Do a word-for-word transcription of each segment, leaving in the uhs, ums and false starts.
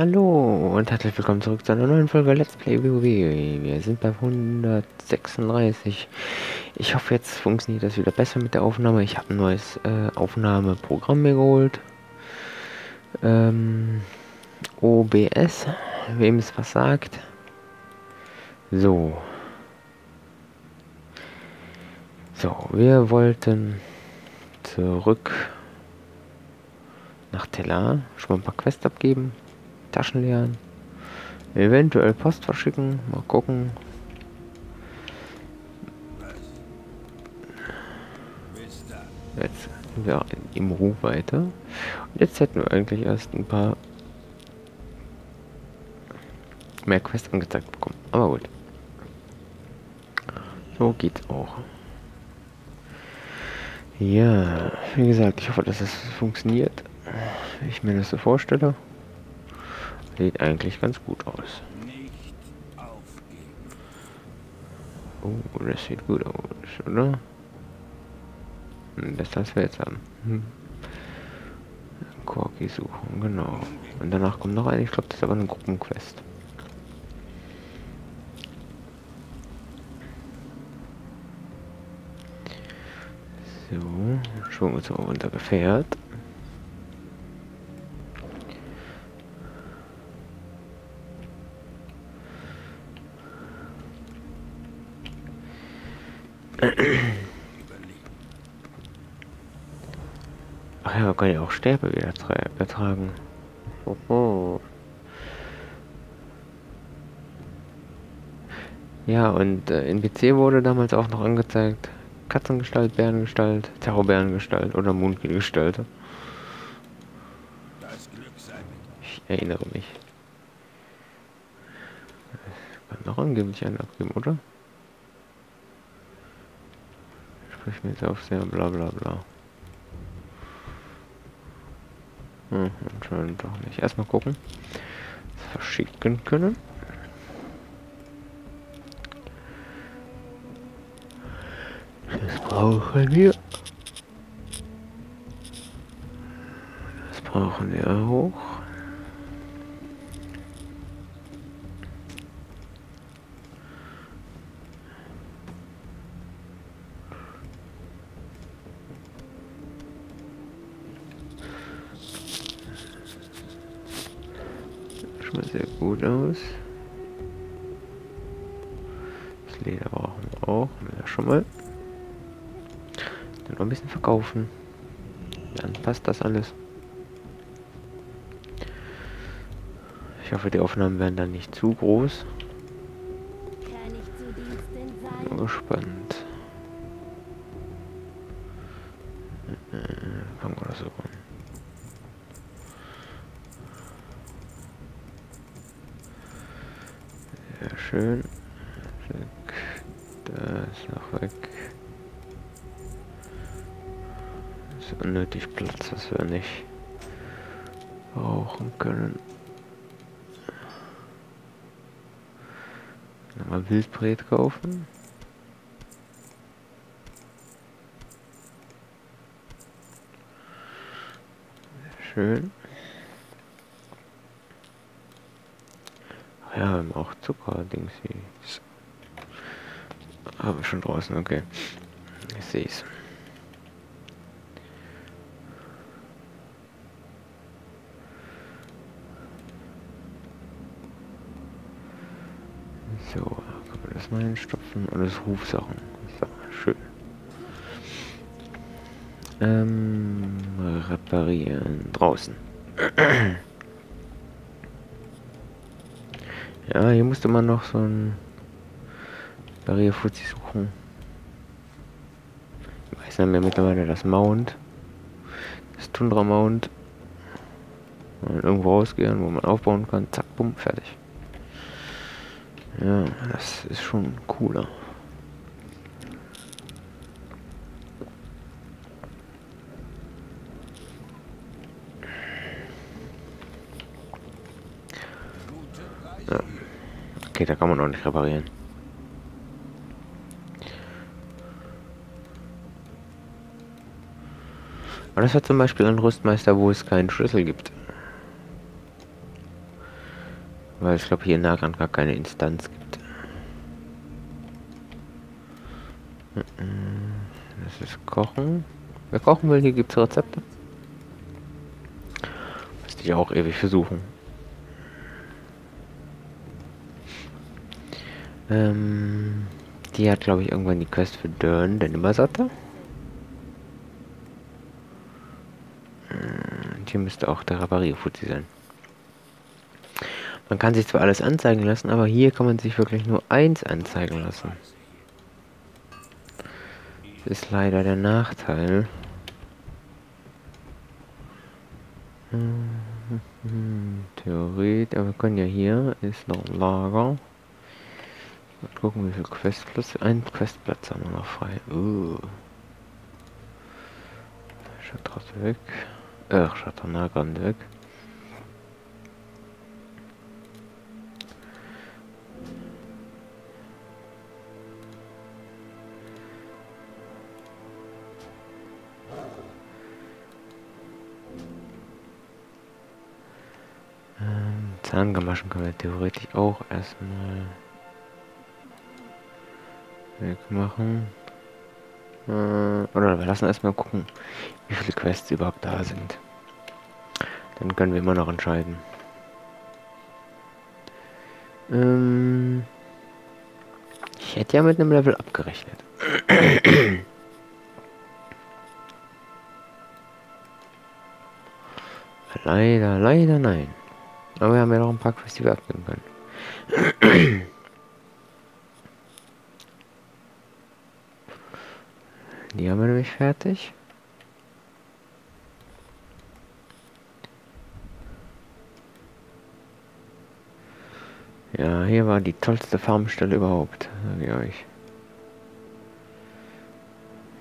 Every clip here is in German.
Hallo und herzlich willkommen zurück zu einer neuen Folge Let's Play WoW. Wir sind bei hundertsechsunddreißig. Ich hoffe, jetzt funktioniert das wieder besser mit der Aufnahme. Ich habe ein neues äh, Aufnahmeprogramm mir geholt. Ähm, O B S, wem es was sagt. So. So, wir wollten zurück nach Telar, schon mal ein paar Quests abgeben, Taschen leeren, eventuell Post verschicken, mal gucken. Jetzt sind wir im Ruhe weiter. Und jetzt hätten wir eigentlich erst ein paar mehr Quests angezeigt bekommen, aber gut. So geht's auch. Ja, wie gesagt, ich hoffe, dass das funktioniert. Ich mir das so vorstelle, sieht eigentlich ganz gut aus. Oh, das sieht gut aus, oder? Das das wir jetzt haben. Hm. Korki suchen, genau. Und danach kommt noch eine, ich glaube, das ist aber eine Gruppenquest. So, schwingen wir uns auf unser Gefährt. Ach ja, man kann ja auch Sterbe wieder ertragen. Oho. Ja, und äh, in B C wurde damals auch noch angezeigt Katzengestalt, Bärengestalt, Terrorbärengestalt oder Mondgestalt. Ich erinnere mich. Kann noch angeblich einen abgeben, oder? Ich mir jetzt auf sehr bla bla bla. Hm, anscheinend doch nicht. Erstmal gucken, was wir verschicken können. Das brauchen wir. Das brauchen wir auch. Sehr gut aus. Das Leder brauchen wir auch, haben wir schon mal. Dann noch ein bisschen verkaufen. Dann passt das alles. Ich hoffe, die Aufnahmen werden dann nicht zu groß. Bin gespannt. Äh, fangen wir das so an. Schön. Da ist noch weg. Das ist unnötig Platz, was wir nicht brauchen können. Nochmal Wildbret kaufen. Sehr schön. Ja, wir haben auch Zucker-Dings hier. Habe ich schon draußen, okay. Ich sehe es. So, kann man das mal hinstopfen. Alles Rufsachen. So, schön. Ähm, reparieren. Draußen. Ja, hier musste man noch so ein Barrierfuzzi suchen. Ich weiß nicht mehr mittlerweile das Mount. Das Tundra Mount. Wenn man irgendwo rausgehen, wo man aufbauen kann. Zack, bumm, fertig. Ja, das ist schon cooler. Okay, da kann man noch nicht reparieren. Aber das hat zum Beispiel ein Rüstmeister, wo es keinen Schlüssel gibt. Weil ich glaube hier in Nagrand gar keine Instanz gibt. Das ist Kochen. Wer kochen will, hier gibt es Rezepte. Müsste ich auch ewig versuchen. Ähm, die hat glaube ich irgendwann die Quest für Durn, der Nimmersatte. Und hier müsste auch der Reparierfuzzi sein. Man kann sich zwar alles anzeigen lassen, aber hier kann man sich wirklich nur eins anzeigen lassen. Das ist leider der Nachteil. Theoretisch, aber wir können ja hier, ist noch ein Lager. Mal gucken, wie viel Questplätze. Ein Questplatz haben wir noch frei. Uh. Schatrat weg. Ach, Schatrat Nagrand weg. Ähm, Zahngamaschen können wir theoretisch auch erstmal wegmachen. Äh, oder wir lassen erstmal gucken, wie viele Quests überhaupt da sind. Dann können wir immer noch entscheiden. Ähm, ich hätte ja mit einem Level abgerechnet. Leider, leider nein. Aber wir haben ja noch ein paar Quests, die wir abgeben können. Die haben wir nämlich fertig. Ja, hier war die tollste Farmstelle überhaupt, sage ich euch.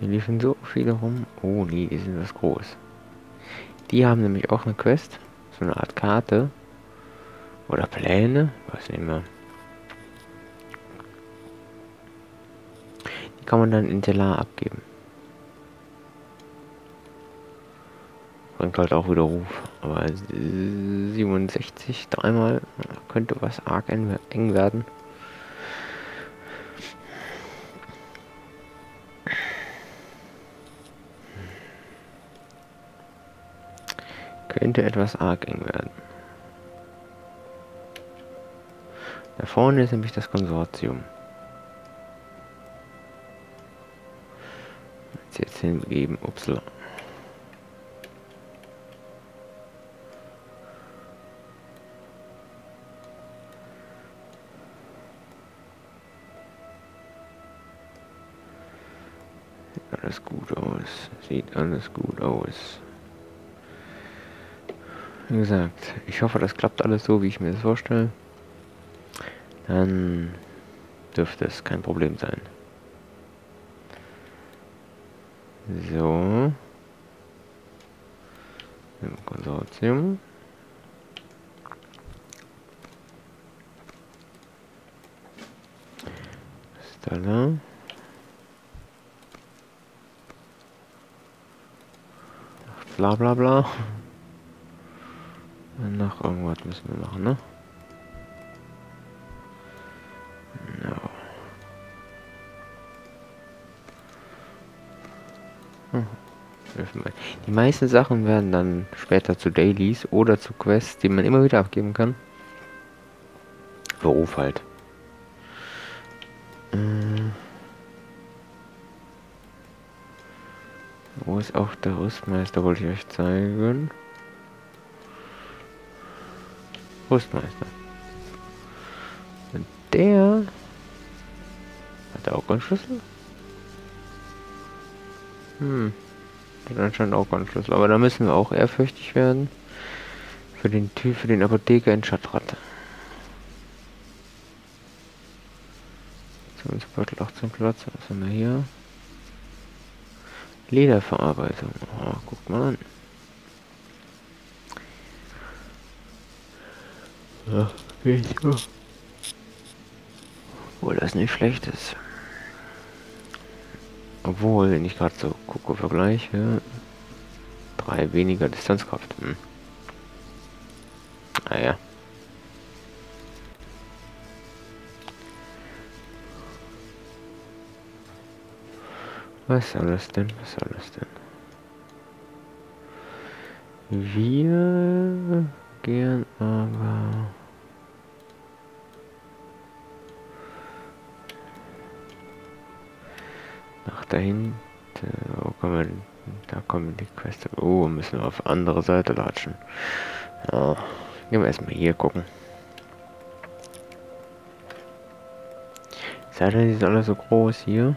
Hier liefen so viele rum. Oh nee, die sind was groß. Die haben nämlich auch eine Quest. So eine Art Karte. Oder Pläne. Weiß nicht mehr. Die kann man dann in Telar abgeben. Bringt halt auch wieder Ruf. Aber siebenundsechzig dreimal könnte was arg eng werden. Könnte etwas arg eng werden. Da vorne ist nämlich das Konsortium. Jetzt, jetzt hingeben, upsala. Sieht alles gut aus. Sieht alles gut aus. Wie gesagt, ich hoffe, das klappt alles so, wie ich mir das vorstelle. Dann dürfte es kein Problem sein. So. Im Konsortium. Das ist da da. Bla bla bla. Noch irgendwas müssen wir machen, ne? No. Hm. Die meisten Sachen werden dann später zu Dailies oder zu Quests, die man immer wieder abgeben kann. Beruf halt. Hm. Wo ist auch der Rüstmeister, wollte ich euch zeigen. Rüstmeister. Und der hat er auch keinen Schlüssel? Hm. Hat anscheinend auch keinen Schlüssel. Aber da müssen wir auch ehrfürchtig werden. Für den Typ, für den Apotheker in Schatrat. So, ins Beutel achtzehn Platz. Was haben wir hier? Lederverarbeitung. Oh, guck mal an. Ja, geht so. Obwohl das nicht schlecht ist. Obwohl, wenn ich gerade so gucke, vergleiche. Drei weniger Distanzkraft. Hm. Naja. Ah, Was soll das denn? Was soll das denn? Wir gehen aber... nach dahinten. Wo kommen da kommen die Quests. Oh, müssen wir auf andere Seite latschen. Ja, gehen wir erstmal hier gucken. Seite ist alles so groß hier.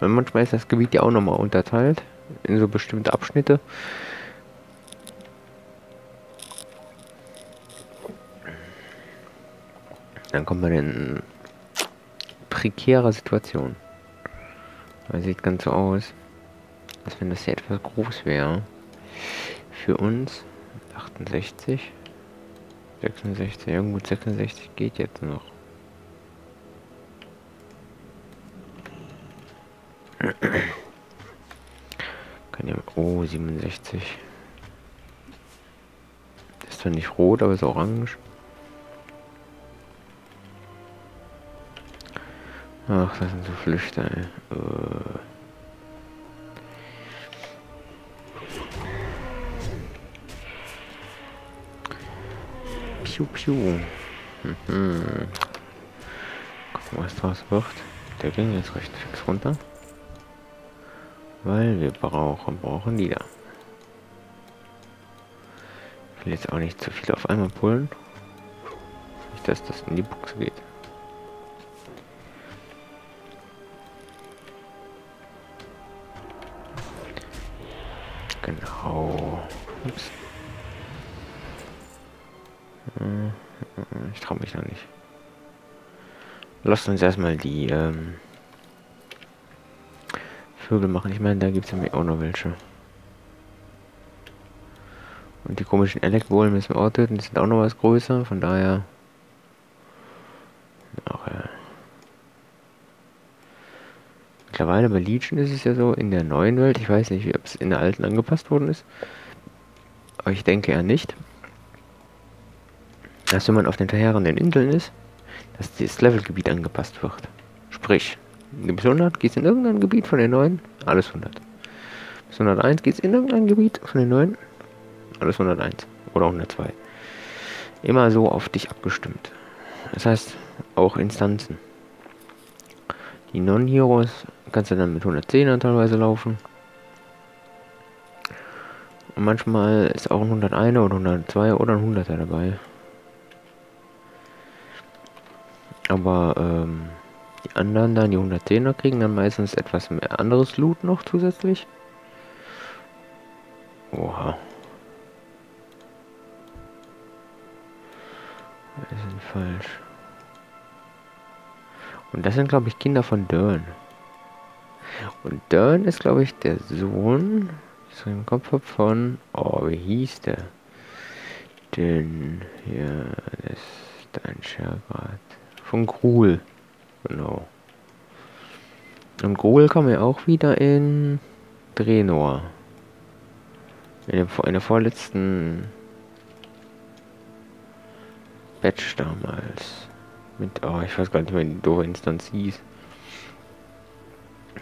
Weil manchmal ist das Gebiet ja auch nochmal unterteilt in so bestimmte Abschnitte. Dann kommt man in prekäre Situation. Das sieht ganz so aus, als wenn das hier etwas groß wäre. Für uns achtundsechzig, sechsundsechzig, irgendwo sechsundsechzig geht jetzt noch. Kann ja, oh, siebenundsechzig. Ist zwar nicht rot, aber ist orange. Ach, das sind so Flüchter, ey. Äh. Piu, piu. Mhm. Gucken, was draus wird. Der ging jetzt recht fix runter. Weil wir brauchen, brauchen die da. Ich will jetzt auch nicht zu viel auf einmal pullen. Nicht, dass das in die Buchse geht. Genau. Ups. Ich traue mich noch nicht. Lasst uns erstmal die ähm, Vögel machen. Ich meine, da gibt es ja auch noch welche. Und die komischen Elektrolen müssen wir auch töten. Die sind auch noch was größer. Von daher. Ach, ja. Mittlerweile bei Legion ist es ja so, in der neuen Welt, ich weiß nicht, ob es in der alten angepasst worden ist, aber ich denke ja nicht, dass wenn man auf den verheerenden Inseln ist, dass das Levelgebiet angepasst wird. Sprich, du bist hundert, geht es in irgendein Gebiet von den neuen, alles hundert. Bis hunderteins geht es in irgendein Gebiet von den neuen, alles hunderteins oder hundertzwei. Immer so auf dich abgestimmt. Das heißt, auch Instanzen. Die Non-Heroes kannst du dann mit hundertzehnern teilweise laufen. Und manchmal ist auch ein hunderteiner oder hundertzweier oder ein hunderter dabei. Aber ähm, die anderen dann, die hundertzehner, kriegen dann meistens etwas mehr anderes Loot noch zusätzlich. Oha. Wir sind falsch. Und das sind, glaube ich, Kinder von Durn. Und Durn ist, glaube ich, der Sohn, so im Kopf habe, von, oh, wie hieß der? Den, hier, das ist ein Schatrat. Von Gruul. Genau. Und Gruul kam ja auch wieder in Drenor. In, dem, in der vorletzten Batch damals. Mit, oh, ich weiß gar nicht mehr, wie die doofe Instanz hieß.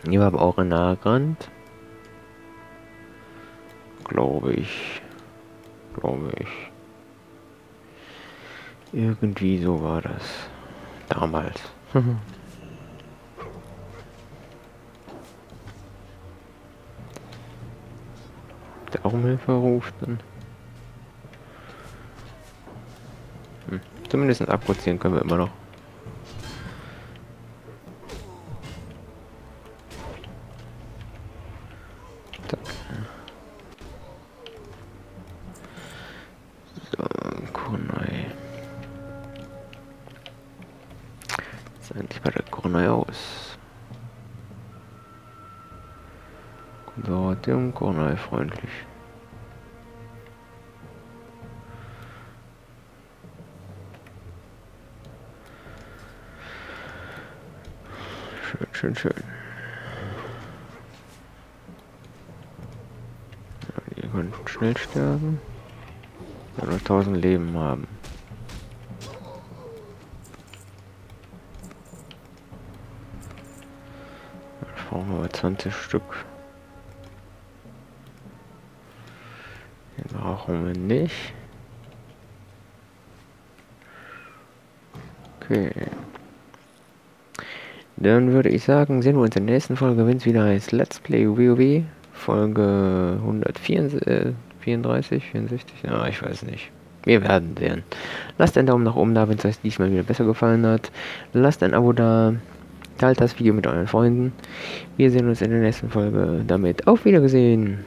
Hier war aber auch in Nagrand. Glaube ich. Glaube ich. Irgendwie so war das. Damals. Der auch um Hilfe ruft dann. Hm. Zumindest abkürzen können wir immer noch. Freundlich. Schön, schön, schön. Ja, die können schnell sterben. Oder tausend Leben haben. brauchen wir aber zwanzig Stück. Den brauchen wir nicht. Okay. Dann würde ich sagen, sehen wir uns in der nächsten Folge, wenn es wieder heißt Let's Play WoW, Folge hundertvierunddreißig, vierundsechzig, na, ich weiß nicht. Wir werden sehen. Lasst einen Daumen nach oben da, wenn es euch diesmal wieder besser gefallen hat. Lasst ein Abo da, teilt das Video mit euren Freunden. Wir sehen uns in der nächsten Folge. Damit auf Wiedersehen.